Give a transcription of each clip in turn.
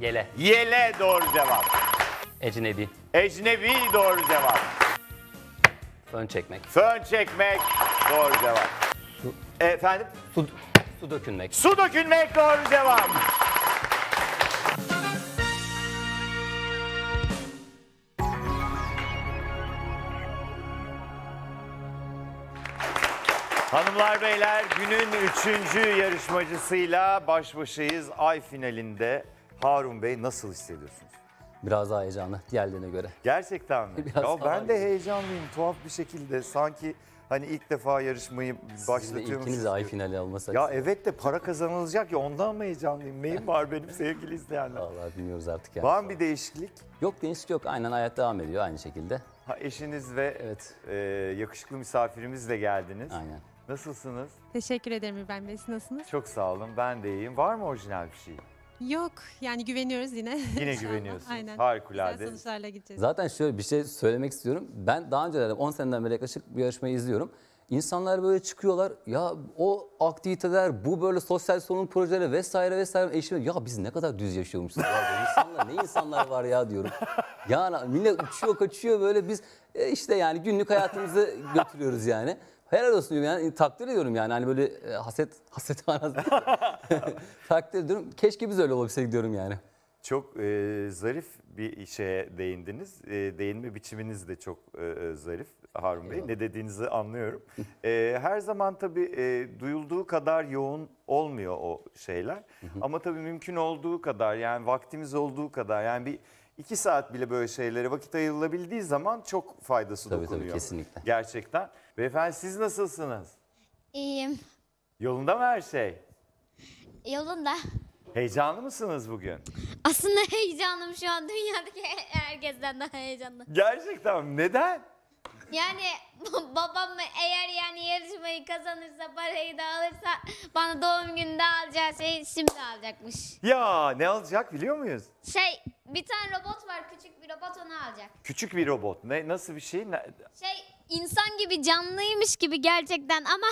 Yele. Yele doğru cevap. Ecnebi. Ecnebi doğru cevap. Fön çekmek. Fön çekmek doğru cevap. Su. Efendim? Su dökülmek. Su dökülmek doğru cevap. Hanımlar beyler, günün 3. yarışmacısıyla baş başayız. Ay finalinde Harun Bey, nasıl hissediyorsunuz? Biraz daha heyecanlı diğerlerine göre. Gerçekten mi? Ya ben de heyecanlıyım tuhaf bir şekilde. Sanki hani ilk defa yarışmayı başlatıyormuşuz. İkiniz de ay finali almasak. Ya evet de para kazanılacak ya, ondan mı heyecanlıyım? Neyim var benim sevgili izleyenler? Vallahi bilmiyoruz artık. Yani. Var mı bir değişiklik? Yok, değişiklik yok. Aynen hayat devam ediyor aynı şekilde. Ha, eşiniz ve evet, yakışıklı misafirimizle geldiniz. Aynen. Nasılsınız? Teşekkür ederim İbrahim Bey. Siz nasılsınız? Çok sağ olun. Ben de iyiyim. Var mı orijinal bir şey? Yok. Yani güveniyoruz yine. Yine güveniyorsunuz. Aynen. Harikulade. Güzel sonuçlarla gideceğiz. Zaten şöyle bir şey söylemek istiyorum. Ben daha önce 10 seneden beri yaklaşık bir yarışmayı izliyorum. İnsanlar böyle çıkıyorlar. Ya o aktiviteler, bu böyle sosyal sorumluluk projeleri vesaire vesaire. Eşim, ya biz ne kadar düz yaşıyormuşuz. İnsanlar, ne insanlar var ya diyorum. Yani millet uçuyor kaçıyor böyle, biz işte yani günlük hayatımızı götürüyoruz yani. Helal olsun diyorum yani, takdir ediyorum yani, hani böyle haset manası takdir ediyorum. Keşke biz öyle olabilsek diyorum yani. Çok zarif bir şeye değindiniz. Değinme biçiminiz de çok zarif Harun Bey. Ne dediğinizi anlıyorum. Her zaman tabii duyulduğu kadar yoğun olmuyor o şeyler. Ama tabii mümkün olduğu kadar, yani vaktimiz olduğu kadar, yani bir 2 saat bile böyle şeylere vakit ayrılabildiği zaman çok faydası tabii, dokunuyor. Tabii kesinlikle. Gerçekten. Beyefendi siz nasılsınız? İyiyim. Yolunda mı her şey? Yolunda. Heyecanlı mısınız bugün? Aslında heyecanlım şu an, dünyadaki herkesten daha heyecanlı. Gerçekten neden? Yani babam eğer yani yarışmayı kazanırsa, parayı da alırsa bana doğum gününde alacağı şeyi şimdi alacakmış. Ya ne alacak biliyor muyuz? Şey, bir tane robot var, küçük bir robot, onu alacak. Küçük bir robot, ne, nasıl bir şey? Şey, insan gibi canlıymış gibi gerçekten ama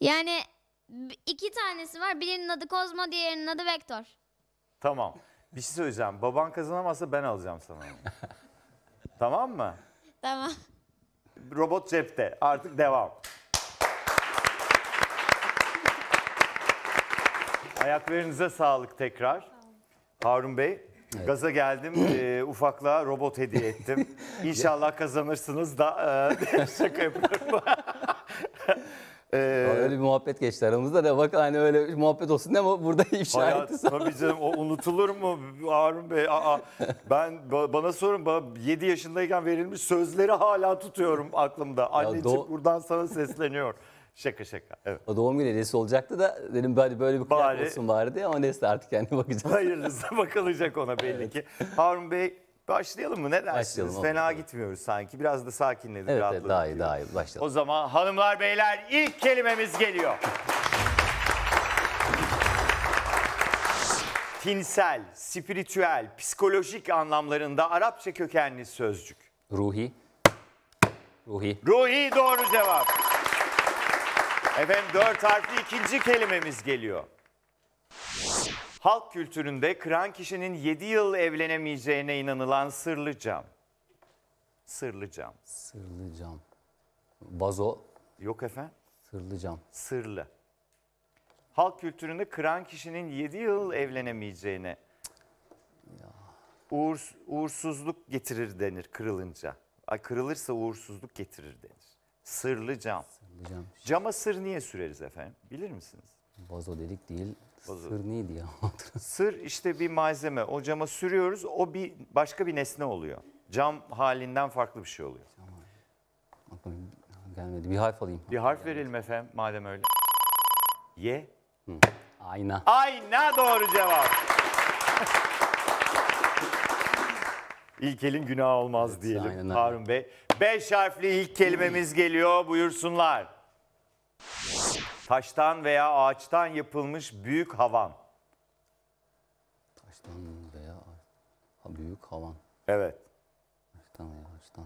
yani 2 tanesi var, birinin adı Cosmo, diğerinin adı Vector. Tamam, bir şey söyleyeceğim, baban kazanamazsa ben alacağım sana. Tamam mı? Tamam. Robot cepte. Artık devam. Ayaklarınıza sağlık tekrar. Tamam. Harun Bey, evet, gaza geldim. Ufaklığa robot hediye ettim. İnşallah kazanırsınız da şaka yapıyorum. Öyle bir muhabbet geçti aramızda da, bak hani öyle muhabbet olsun ama burada ifşa etti. Tabii canım, o unutulur mu Harun Bey? Aa, bana sorun, bana 7 yaşındayken verilmiş sözleri hala tutuyorum aklımda. Anneciğim buradan sana sesleniyor. Şaka şaka. Evet. O doğum günü hediyesi olacaktı da dedim böyle bir kıyafet olsun bari diye, ama neyse artık kendi bakacağız. Hayırlısı bakılacak ona belli evet ki. Harun Bey, başlayalım mı? Ne dersiniz? Başlayalım, fena gitmiyoruz sanki. Biraz da sakinledik. Evet, evet, daha iyi, daha iyi. Başlayalım. O zaman hanımlar beyler, ilk kelimemiz geliyor. Tinsel, spiritüel, psikolojik anlamlarında Arapça kökenli sözcük. Ruhi. Ruhi. Ruhi doğru cevap. Efendim 4 harfli 2. kelimemiz geliyor. Halk kültüründe kıran kişinin 7 yıl evlenemeyeceğine inanılan sırlı cam. Sırlı cam. Sırlı cam. Vazo. Yok efendim. Sırlı cam. Sırlı. Halk kültüründe kıran kişinin 7 yıl evlenemeyeceğine. Ya. Uğursuzluk getirir denir kırılınca. Ay, kırılırsa uğursuzluk getirir denir. Sırlı cam. Sırlı cam. Cama sır niye süreriz efendim? Bilir misiniz? Vazo dedik değil. Vazo. Sır neydi ya? Sır işte bir malzeme. O cama sürüyoruz. O bir başka bir nesne oluyor. Cam halinden farklı bir şey oluyor. Aklım gelmedi. Bir harf alayım. Bir harf verelim efendim madem öyle. Y. Ayna. Ayna doğru cevap. İlkelin günahı olmaz evet, diyelim aynen. Harun Bey. 5 harfli ilk kelimemiz geliyor. Buyursunlar. Taştan veya ağaçtan yapılmış büyük havan. Taştan veya büyük havan. Evet. Taştan veya ağaçtan.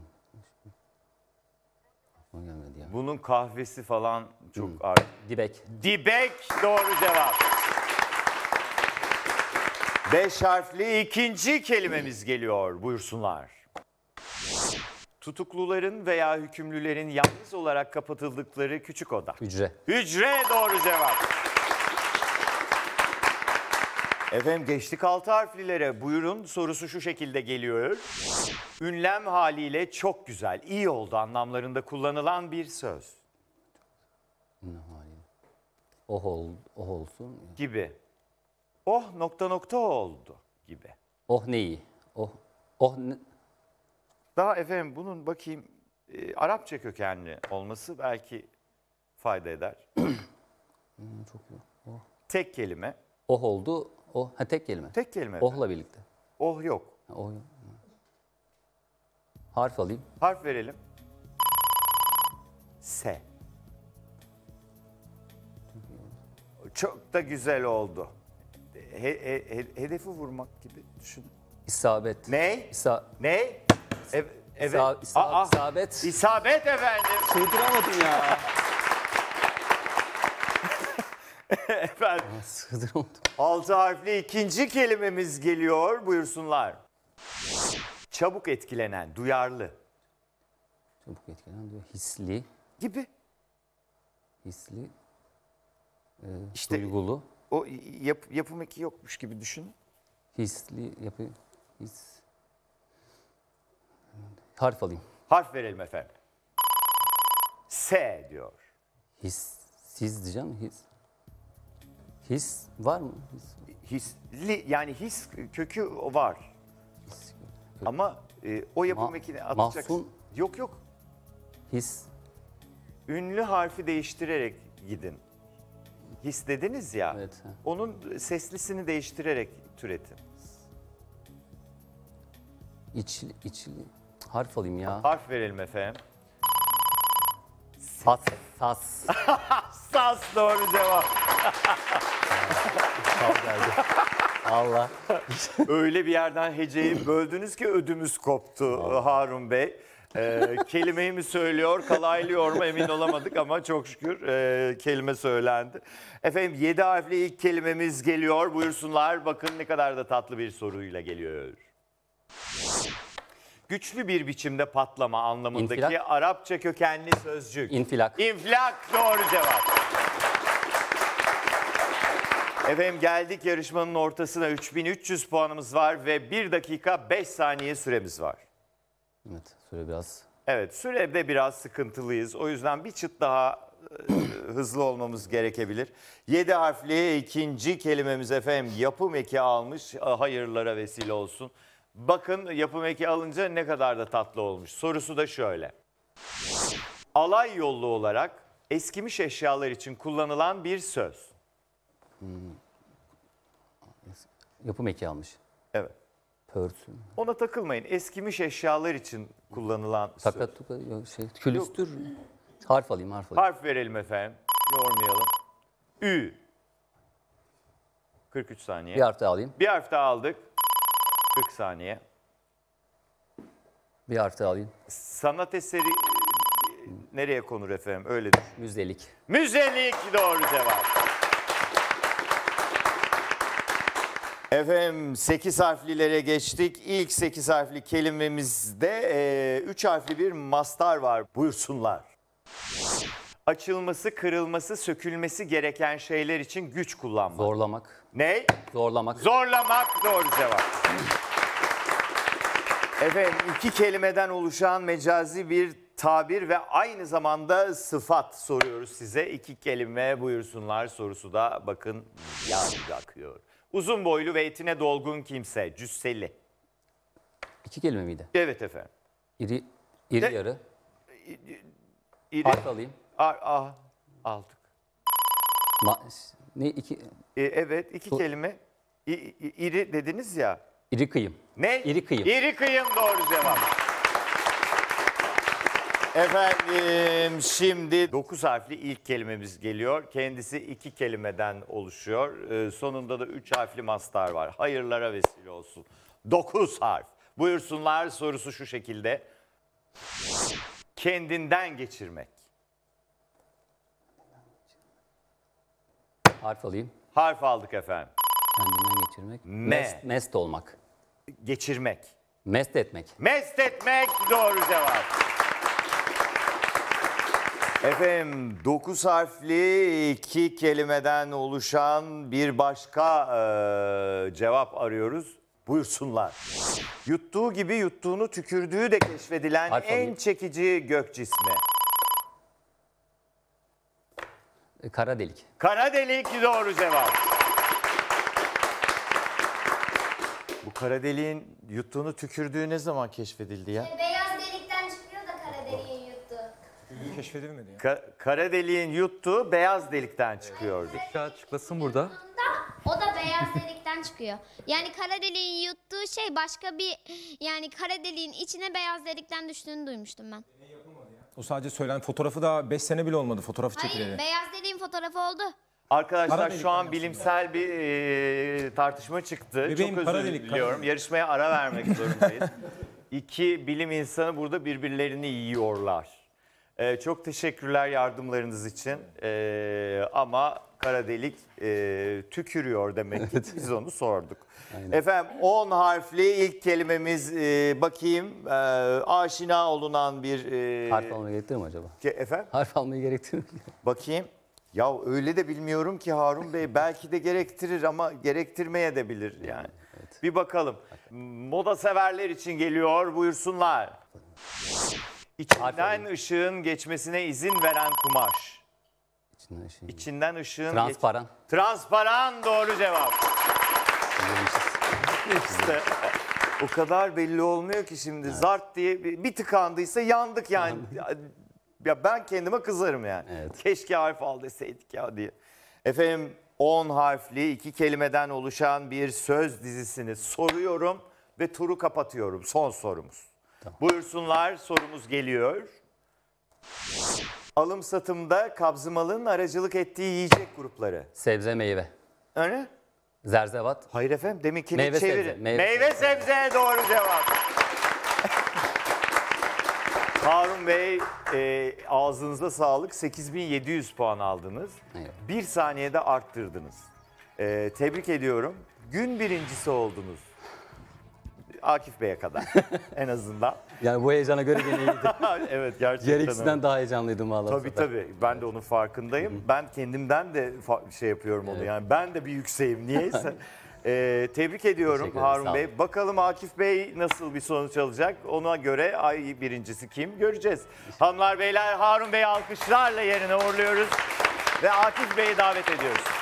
Yani. Bunun kahvesi falan çok ağır. Dibek. Dibek doğru cevap. 5 harfli ikinci kelimemiz geliyor. Buyursunlar. Tutukluların veya hükümlülerin yalnız olarak kapatıldıkları küçük oda. Hücre. Hücre doğru cevap. Efendim geçtik 6 harflilere. Buyurun sorusu şu şekilde geliyor. Ünlem haliyle çok güzel, iyi oldu anlamlarında kullanılan bir söz. Ünlem haliyle. Oh, oh olsun. Gibi. Oh nokta nokta oldu gibi. Oh neyi? Oh ne... Daha efendim bunun bakayım Arapça kökenli olması belki fayda eder. Çok iyi. Oh. Tek kelime. Oh oldu. Oh ha tek kelime. Tek kelime. Efendim. Oh'la birlikte. Oh yok. Oh yok. Harf alayım. Harf verelim. S. Çok da güzel oldu. Hedefi vurmak gibi düşün. İsabet. Ne? Ne? Evet. İsabet. İsabet efendim. Sığdıramadım ya. Efendim. Sığdıramadım. 6 harfli ikinci kelimemiz geliyor. Buyursunlar. Çabuk etkilenen, duyarlı. Çabuk etkilenen, duyarlı. Hisli. Gibi. Hisli. İşte duygulu. O yapım eki yokmuş gibi düşünün. Hisli yapı... His... Harf alayım. Harf verelim efendim. S diyor. His, siz diyeceğim his. His var mı? Hisli yani his kökü var. His, kökü. Ama o yapım ekini atacaksın. Mahsun. Yok yok. His. Ünlü harfi değiştirerek gidin. His dediniz ya. Evet. Onun seslisini değiştirerek türetin. İçli. Harf alayım ya. Harf verelim efendim. Sas. Sas doğru cevap. Allah. Öyle bir yerden heceyi böldünüz ki ödümüz koptu Harun Bey. Kelimeyi mi söylüyor, kalaylıyor mu emin olamadık ama çok şükür kelime söylendi. Efendim 7 harfli ilk kelimemiz geliyor. Buyursunlar. Bakın ne kadar da tatlı bir soruyla geliyor. Güçlü bir biçimde patlama anlamındaki İnfilak. Arapça kökenli sözcük. İnfilak. İnfilak doğru cevap. Efendim geldik yarışmanın ortasına. 3300 puanımız var ve 1 dakika 5 saniye süremiz var. Evet süre biraz. Evet sürede biraz sıkıntılıyız. O yüzden bir çıt daha hızlı olmamız gerekebilir. 7 harfli ikinci kelimemiz efendim yapım eki almış. Hayırlara vesile olsun. Bakın yapım eki alınca ne kadar da tatlı olmuş. Sorusu da şöyle. Alay yollu olarak eskimiş eşyalar için kullanılan bir söz. Yapım eki almış. Evet. Pörsün. Ona takılmayın. Eskimiş eşyalar için kullanılan söz. Külüstür. Harf alayım. Harf verelim efendim. Yormayalım. Ü. 43 saniye. Bir harf daha alayım. Bir harf daha aldık. 40 saniye. Bir harf daha alayım. Sanat eseri nereye konur efendim? Öyle düşün. Müzelik. Müzelik doğru cevap. Efendim 8 harflilere geçtik. İlk 8 harfli kelimemizde 3 harfli bir mastar var. Buyursunlar. Açılması, kırılması, sökülmesi gereken şeyler için güç kullanmak. Zorlamak. Ne? Zorlamak. Zorlamak doğru cevap. Efendim 2 kelimeden oluşan mecazi bir tabir ve aynı zamanda sıfat soruyoruz size. 2 kelime buyursunlar sorusu da bakın yağmur akıyor. Uzun boylu ve etine dolgun kimse, cüsseli. 2 kelime miydi? Evet efendim. İri yarı. Harf alayım. Aldık. Ne iki? Evet iki kelime. İri dediniz ya. İri kıyım. Ne? İri kıyım. İri kıyım doğru cevap. Efendim şimdi 9 harfli ilk kelimemiz geliyor. Kendisi 2 kelimeden oluşuyor. Sonunda da 3 harfli mastar var. Hayırlara vesile olsun. 9 harf. Buyursunlar sorusu şu şekilde. Kendinden geçirmek. Harf alayım. Harf aldık efendim. Kendinden geçirmek. Geçirmek. Mest olmak. Geçirmek. Mest etmek. Mest etmek doğru cevap. Efendim 9 harfli 2 kelimeden oluşan bir başka cevap arıyoruz. Buyursunlar. Yuttuğu gibi yuttuğunu tükürdüğü de keşfedilen harf en alayım. Çekici gök cismi. Kara delik. Kara delik doğru cevap. Bu kara deliğin yuttuğunu tükürdüğü ne zaman keşfedildi ya? Beyaz delikten çıkıyor da kara deliğin yuttu. Keşfedilmedi ya. Kara deliğin yuttuğu beyaz delikten çıkıyordu. Evet, kağıt çıklasın burada. O da beyaz delikten çıkıyor. Yani kara deliğin yuttuğu şey başka bir... Yani kara deliğin içine beyaz delikten düştüğünü duymuştum ben. O sadece söylen fotoğrafı da 5 sene bile olmadı fotoğrafı çekileli. Hayır, beyaz dediğin fotoğrafı oldu. Arkadaşlar şu an bilimsel bir tartışma çıktı. Bebeğim, çok özür diliyorum. Yarışmaya ara vermek zorundayız. İki bilim insanı burada birbirlerini yiyorlar. Çok teşekkürler yardımlarınız için. Ama kara delik tükürüyor demek ki. Biz onu sorduk. Aynen. Efendim 10 harfli ilk kelimemiz bakayım aşina olunan bir... Harf almayı gerektirir mi acaba? Efendim? Harf almayı gerektirir mi? Bakayım. Ya öyle de bilmiyorum ki Harun Bey. Belki de gerektirir ama gerektirmeye de bilir yani. Evet. Bir bakalım. Moda severler için geliyor. Buyursunlar. İçinden ışığın geçmesine izin veren kumaş. İçinden ışığın... Transparan. Transparan doğru cevap. İşte o kadar belli olmuyor ki şimdi. Evet. Zart diye bir tıkandıysa yandık yani. Ya ben kendime kızarım yani. Evet. Keşke harf al deseydik ya diye. Efendim 10 harfli 2 kelimeden oluşan bir söz dizisini soruyorum ve turu kapatıyorum. Son sorumuz. Tamam. Buyursunlar sorumuz geliyor. Alım satımda kabzımalın aracılık ettiği yiyecek grupları. Sebze meyve. Öyle? Zerzevat. Hayır efendim deminkini çevirin. Meyve sebze doğru cevap. Harun Bey ağzınıza sağlık 8700 puan aldınız. Evet. Bir saniyede arttırdınız. Tebrik ediyorum. Gün birincisi oldunuz. Akif Bey'e kadar en azından. Yani bu heyecana göre gene iyiydi. Evet gerçekten. Gereksizden daha heyecanlıydım valla. Tabii. Ben de onun farkındayım. Hı-hı. Ben kendimden de şey yapıyorum onu. Evet. Yani ben de bir yükseğim niyeyse. Tebrik ediyorum Harun Bey. Bakalım Akif Bey nasıl bir sonuç alacak? Ona göre ay birincisi kim göreceğiz. Hanımlar beyler Harun Bey'i alkışlarla yerine uğurluyoruz. Ve Akif Bey'i davet ediyoruz.